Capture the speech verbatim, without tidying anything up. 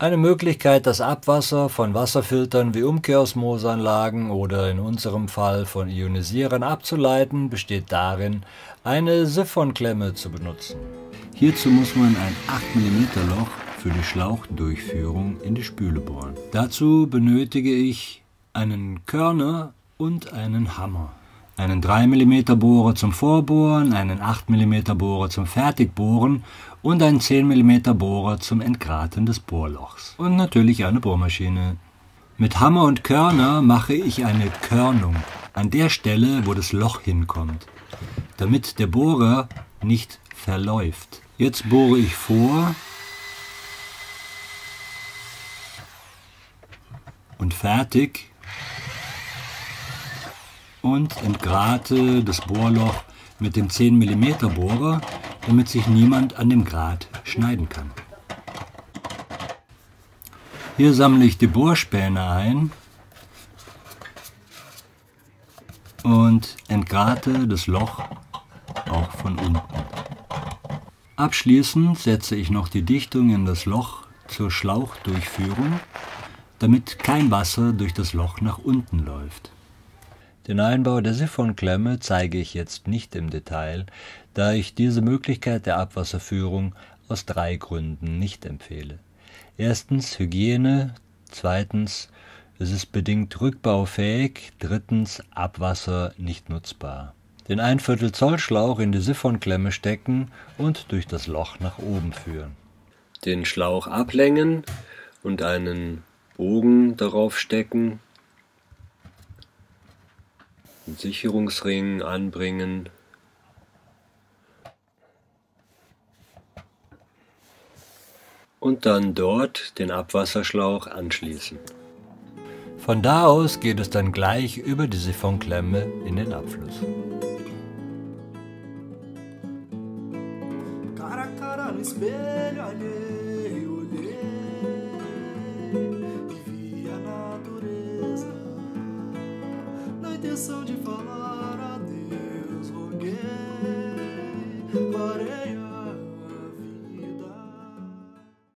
Eine Möglichkeit, das Abwasser von Wasserfiltern wie Umkehrosmoseanlagen oder in unserem Fall von Ionisierern abzuleiten, besteht darin, eine Siphonklemme zu benutzen. Hierzu muss man ein acht Millimeter Loch für die Schlauchdurchführung in die Spüle bohren. Dazu benötige ich einen Körner und einen Hammer, einen drei Millimeter Bohrer zum Vorbohren, einen acht Millimeter Bohrer zum Fertigbohren und einen zehn Millimeter Bohrer zum Entgraten des Bohrlochs. Und natürlich eine Bohrmaschine. Mit Hammer und Körner mache ich eine Körnung an der Stelle, wo das Loch hinkommt, damit der Bohrer nicht verläuft. Jetzt bohre ich vor und fertig und entgrate das Bohrloch mit dem zehn Millimeter Bohrer, damit sich niemand an dem Grat schneiden kann. Hier sammle ich die Bohrspäne ein und entgrate das Loch auch von unten. Abschließend setze ich noch die Dichtung in das Loch zur Schlauchdurchführung, damit kein Wasser durch das Loch nach unten läuft. Den Einbau der Siphonklemme zeige ich jetzt nicht im Detail, da ich diese Möglichkeit der Abwasserführung aus drei Gründen nicht empfehle. Erstens Hygiene, zweitens es ist bedingt rückbaufähig, drittens Abwasser nicht nutzbar. Den ein Viertel Zoll Schlauch in die Siphonklemme stecken und durch das Loch nach oben führen. Den Schlauch ablängen und einen Bogen darauf stecken. Sicherungsring anbringen und dann dort den Abwasserschlauch anschließen. Von da aus geht es dann gleich über die Siphonklemme in den Abfluss. Sou de falar.